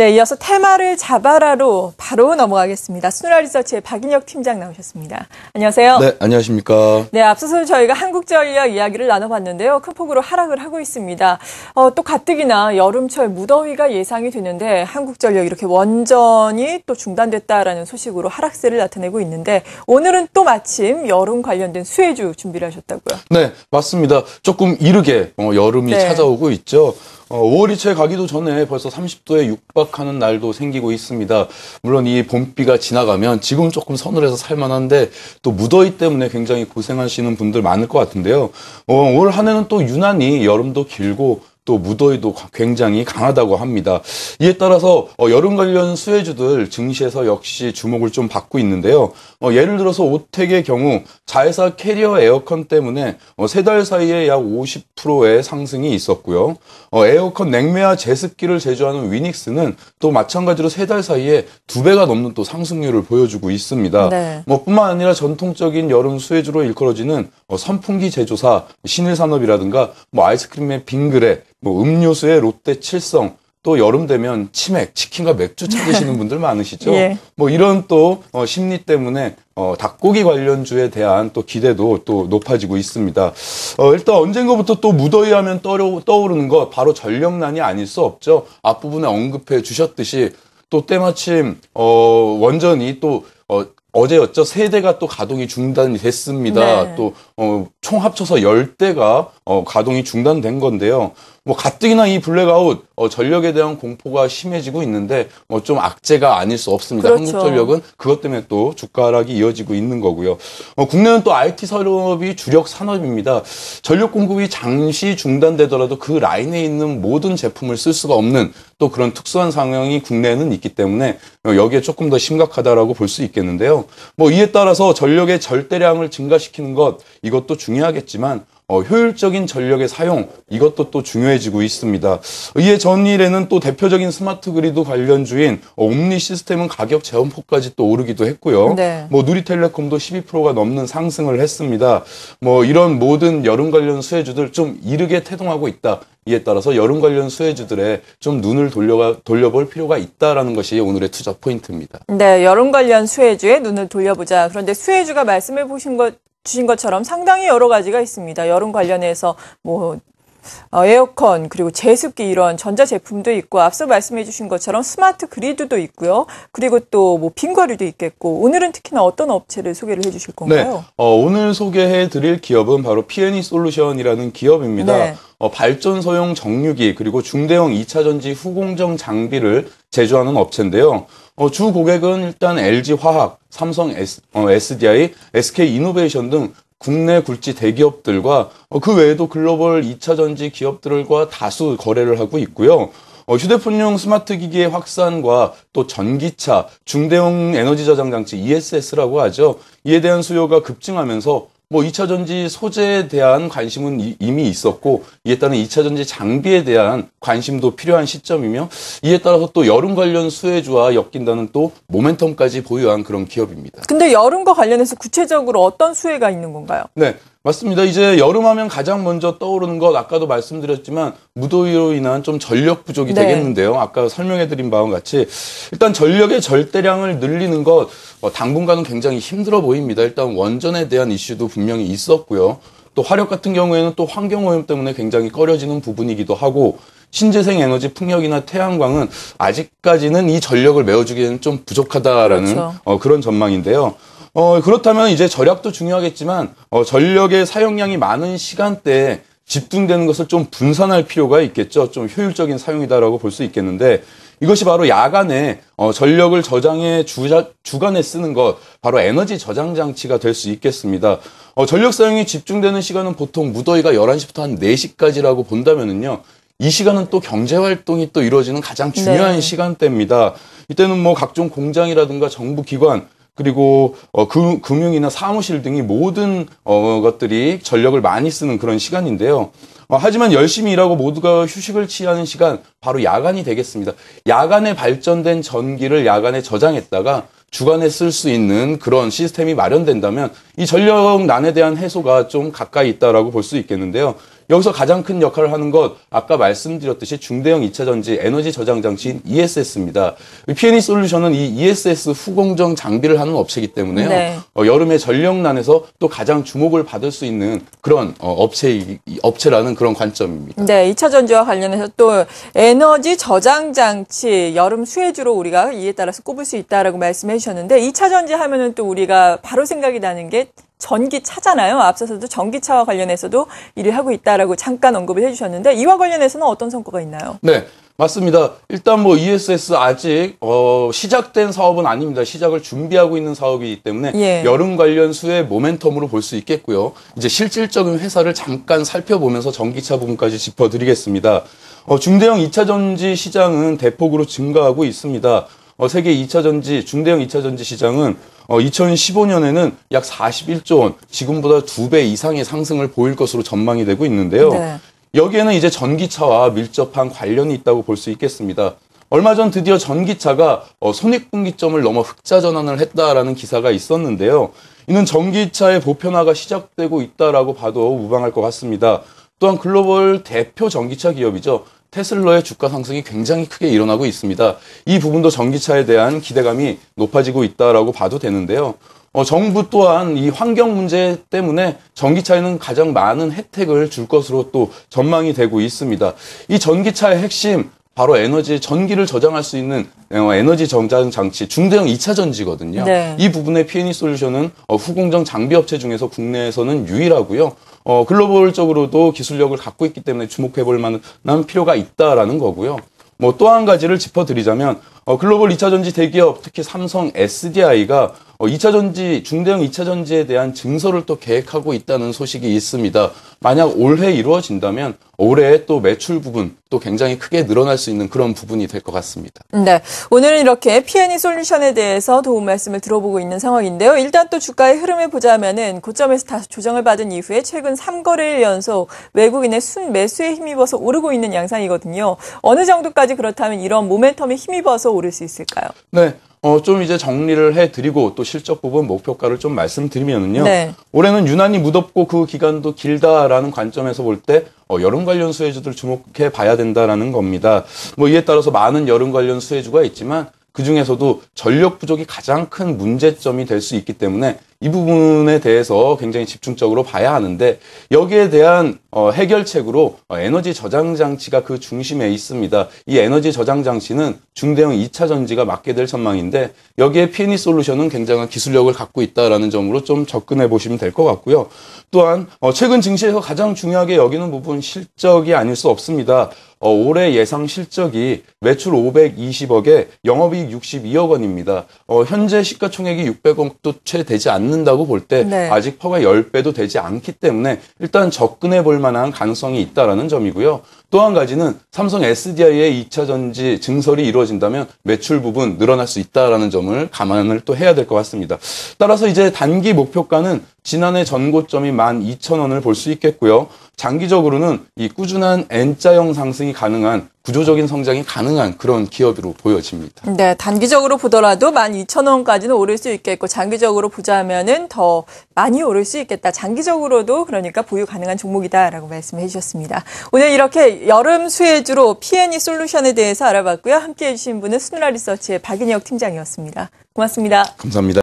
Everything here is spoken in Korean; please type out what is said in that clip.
네, 이어서 테마를 잡아라로 바로 넘어가겠습니다. 수누라리서치의 박인혁 팀장 나오셨습니다. 안녕하세요. 네, 안녕하십니까. 네, 앞서서 저희가 한국전력 이야기를 나눠봤는데요. 큰 폭으로 하락을 하고 있습니다. 또 가뜩이나 여름철 무더위가 예상이 되는데 한국전력 이렇게 원전이 또 중단됐다라는 소식으로 하락세를 나타내고 있는데 오늘은 또 마침 여름 관련된 수혜주 준비를 하셨다고요? 네, 맞습니다. 조금 이르게 여름이 찾아오고 있죠. 5월이 채 가기도 전에 벌써 30도에 육박하는 날도 생기고 있습니다. 물론 이 봄비가 지나가면 지금은 조금 서늘해서 살만한데 또 무더위 때문에 굉장히 고생하시는 분들 많을 것 같은데요. 올 한 해는 또 유난히 여름도 길고 또 무더위도 굉장히 강하다고 합니다. 이에 따라서 여름 관련 수혜주들 증시에서 역시 주목을 좀 받고 있는데요. 예를 들어서 오텍의 경우 자회사 캐리어 에어컨 때문에 3달 사이에 약 50%의 상승이 있었고요. 에어컨 냉매와 제습기를 제조하는 위닉스는 또 마찬가지로 3달 사이에 2배가 넘는 또 상승률을 보여주고 있습니다. 네. 뿐만 아니라 전통적인 여름 수혜주로 일컬어지는 선풍기 제조사 신일산업이라든가 아이스크림의 빙그레, 음료수의 롯데칠성, 또 여름 되면 치맥, 치킨과 맥주 찾으시는 분들 많으시죠? 예. 이런 또 심리 때문에 닭고기 관련주에 대한 또 기대도 또 높아지고 있습니다. 일단 언젠가부터 또 무더위 하면 떠오르는 것 바로 전력난이 아닐 수 없죠. 앞부분에 언급해 주셨듯이 또 때마침 원전이 또 어제였죠. 3대가 또 가동이 중단이 됐습니다. 네. 또 총 합쳐서 10대가 가동이 중단된 건데요. 가뜩이나 이 블랙아웃 전력에 대한 공포가 심해지고 있는데 좀 악재가 아닐 수 없습니다. 그렇죠. 한국전력은 그것 때문에 또 주가 하락이 이어지고 있는 거고요. 국내는 또 IT 산업이 주력 산업입니다. 전력 공급이 잠시 중단되더라도 그 라인에 있는 모든 제품을 쓸 수가 없는 또 그런 특수한 상황이 국내에는 있기 때문에 여기에 조금 더 심각하다라고 볼 수 있겠는데요. 이에 따라서 전력의 절대량을 증가시키는 것 이것도 중요하겠지만 효율적인 전력의 사용 이것도 또 중요해지고 있습니다. 이에 전일에는 또 대표적인 스마트 그리드 관련주인 옴니 시스템은 가격 재원포까지 또 오르기도 했고요. 네. 누리텔레콤도 12%가 넘는 상승을 했습니다. 이런 모든 여름 관련 수혜주들 좀 이르게 태동하고 있다. 이에 따라서 여름 관련 수혜주들의 좀 눈을 돌려볼 필요가 있다라는 것이 오늘의 투자 포인트입니다. 네, 여름 관련 수혜주에 눈을 돌려보자. 그런데 수혜주가 말씀해 주신 것처럼 상당히 여러 가지가 있습니다. 여름 관련해서 에어컨 그리고 제습기 이런 전자제품도 있고 앞서 말씀해 주신 것처럼 스마트 그리드도 있고요. 그리고 또 빙과류도 있겠고 오늘은 특히나 어떤 업체를 소개를 해 주실 건가요? 네. 오늘 소개해 드릴 기업은 바로 P&E 솔루션이라는 기업입니다. 네. 발전소용 정유기 그리고 중대형 2차전지 후공정 장비를 제조하는 업체인데요. 주 고객은 일단 LG화학, 삼성SDI, SK이노베이션 등 국내 굴지 대기업들과 그 외에도 글로벌 2차전지 기업들과 다수 거래를 하고 있고요. 휴대폰용 스마트 기기의 확산과 또 전기차, 중대형 에너지 저장 장치 ESS라고 하죠. 이에 대한 수요가 급증하면서 2차전지 소재에 대한 관심은 이미 있었고 이에 따른 2차전지 장비에 대한 관심도 필요한 시점이며 이에 따라서 또 여름 관련 수혜주와 엮인다는 또 모멘텀까지 보유한 그런 기업입니다. 근데 여름과 관련해서 구체적으로 어떤 수혜가 있는 건가요? 네. 맞습니다. 이제 여름하면 가장 먼저 떠오르는 것 아까도 말씀드렸지만 무더위로 인한 좀 전력 부족이 되겠는데요. 아까 설명해드린 바와 같이 일단 전력의 절대량을 늘리는 것 당분간은 굉장히 힘들어 보입니다. 일단 원전에 대한 이슈도 분명히 있었고요. 또 화력 같은 경우에는 또 환경오염 때문에 굉장히 꺼려지는 부분이기도 하고 신재생에너지 풍력이나 태양광은 아직까지는 이 전력을 메워주기에는 좀 부족하다라는 그렇죠. 그런 전망인데요. 그렇다면 이제 절약도 중요하겠지만 전력의 사용량이 많은 시간대에 집중되는 것을 좀 분산할 필요가 있겠죠. 좀 효율적인 사용이다라고 볼 수 있겠는데 이것이 바로 야간에 전력을 저장해 주간에 쓰는 것, 바로 에너지 저장 장치가 될 수 있겠습니다. 전력 사용이 집중되는 시간은 보통 무더위가 11시부터 한 4시까지라고 본다면은요. 이 시간은 또 경제활동이 또 이루어지는 가장 중요한 시간대입니다. 이때는 각종 공장이라든가 정부기관, 그리고 금융이나 사무실 등이 모든 것들이 전력을 많이 쓰는 그런 시간인데요. 하지만 열심히 일하고 모두가 휴식을 취하는 시간, 바로 야간이 되겠습니다. 야간에 발전된 전기를 야간에 저장했다가 주간에 쓸 수 있는 그런 시스템이 마련된다면 이 전력난에 대한 해소가 좀 가까이 있다라고 볼 수 있겠는데요. 여기서 가장 큰 역할을 하는 것 아까 말씀드렸듯이 중대형 2차전지 에너지 저장 장치인 ESS입니다. P&E 솔루션은 이 ESS 후공정 장비를 하는 업체이기 때문에요. 네. 여름에 전력난에서 또 가장 주목을 받을 수 있는 그런 업체라는 그런 관점입니다. 네, 2차전지와 관련해서 또 에너지 저장 장치 여름 수혜주로 우리가 이에 따라서 꼽을 수 있다라고 말씀해 주셨는데 2차전지 하면은 또 우리가 바로 생각이 나는 게 전기차잖아요. 앞서서도 전기차와 관련해서도 일을 하고 있다라고 잠깐 언급을 해주셨는데 이와 관련해서는 어떤 성과가 있나요? 네, 맞습니다. 일단 뭐 ESS 아직 시작된 사업은 아닙니다. 시작을 준비하고 있는 사업이기 때문에 예. 여름 관련 수의 모멘텀으로 볼 수 있겠고요. 이제 실질적인 회사를 잠깐 살펴보면서 전기차 부분까지 짚어드리겠습니다. 중대형 2차전지 시장은 대폭으로 증가하고 있습니다. 세계 2차전지, 중대형 2차전지 시장은 2015년에는 약 41조 원, 지금보다 2배 이상의 상승을 보일 것으로 전망이 되고 있는데요. 네. 여기에는 이제 전기차와 밀접한 관련이 있다고 볼 수 있겠습니다. 얼마 전 드디어 전기차가 손익분기점을 넘어 흑자 전환을 했다라는 기사가 있었는데요. 이는 전기차의 보편화가 시작되고 있다라고 봐도 무방할 것 같습니다. 또한 글로벌 대표 전기차 기업이죠. 테슬라의 주가 상승이 굉장히 크게 일어나고 있습니다. 이 부분도 전기차에 대한 기대감이 높아지고 있다라고 봐도 되는데요. 정부 또한 이 환경 문제 때문에 전기차에는 가장 많은 혜택을 줄 것으로 또 전망이 되고 있습니다. 이 전기차의 핵심 바로 에너지, 전기를 저장할 수 있는 에너지 저장 장치, 중대형 2차전지거든요. 네. 이 부분의 P&E 솔루션은 후공정 장비 업체 중에서 국내에서는 유일하고요. 글로벌적으로도 기술력을 갖고 있기 때문에 주목해볼 만한 필요가 있다라는 거고요. 뭐 또 한 가지를 짚어드리자면 글로벌 2차전지 대기업, 특히 삼성 SDI가 2차전지, 중대형 2차전지에 대한 증설을 또 계획하고 있다는 소식이 있습니다. 만약 올해 이루어진다면 올해 또 매출 부분 또 굉장히 크게 늘어날 수 있는 그런 부분이 될 것 같습니다. 네, 오늘은 이렇게 P&E 솔루션에 대해서 도움 말씀을 들어보고 있는 상황인데요. 일단 또 주가의 흐름을 보자면은 고점에서 다소 조정을 받은 이후에 최근 3거래일 연속 외국인의 순매수에 힘입어서 오르고 있는 양상이거든요. 어느 정도까지 그렇다면 이런 모멘텀에 힘입어서 오를 수 있을까요? 네. 좀 이제 정리를 해드리고 또 실적 부분 목표가를 좀 말씀드리면요. 네. 올해는 유난히 무덥고 그 기간도 길다라는 관점에서 볼 때 여름 관련 수혜주들 주목해 봐야 된다라는 겁니다. 뭐 이에 따라서 많은 여름 관련 수혜주가 있지만 그중에서도 전력 부족이 가장 큰 문제점이 될 수 있기 때문에 이 부분에 대해서 굉장히 집중적으로 봐야 하는데 여기에 대한 해결책으로 에너지 저장 장치가 그 중심에 있습니다. 이 에너지 저장 장치는 중대형 2차전지가 맡게 될 전망인데 여기에 P&E 솔루션은 굉장한 기술력을 갖고 있다라는 점으로 좀 접근해 보시면 될 것 같고요. 또한 최근 증시에서 가장 중요하게 여기는 부분 실적이 아닐 수 없습니다. 올해 예상 실적이 매출 520억에 영업이익 62억 원입니다. 현재 시가총액이 600억도 채 되지 않는다고 볼 때 네. 아직 퍼가 10배도 되지 않기 때문에 일단 접근해 볼 만한 가능성이 있다는 점이고요. 또 한 가지는 삼성 SDI의 2차전지 증설이 이루어진다면 매출 부분 늘어날 수 있다는 점을 감안을 또 해야 될 것 같습니다. 따라서 이제 단기 목표가는 지난해 전고점이 12,000원을 볼 수 있겠고요. 장기적으로는 이 꾸준한 N자형 상승이 가능한 구조적인 성장이 가능한 그런 기업으로 보여집니다. 네, 단기적으로 보더라도 12,000원까지는 오를 수 있겠고 장기적으로 보자면은 더 많이 오를 수 있겠다. 장기적으로도 그러니까 보유 가능한 종목이다라고 말씀해 주셨습니다. 오늘 이렇게 여름 수혜주로 P&E 솔루션에 대해서 알아봤고요. 함께해 주신 분은 수누라 리서치의 박인혁 팀장이었습니다. 고맙습니다. 감사합니다.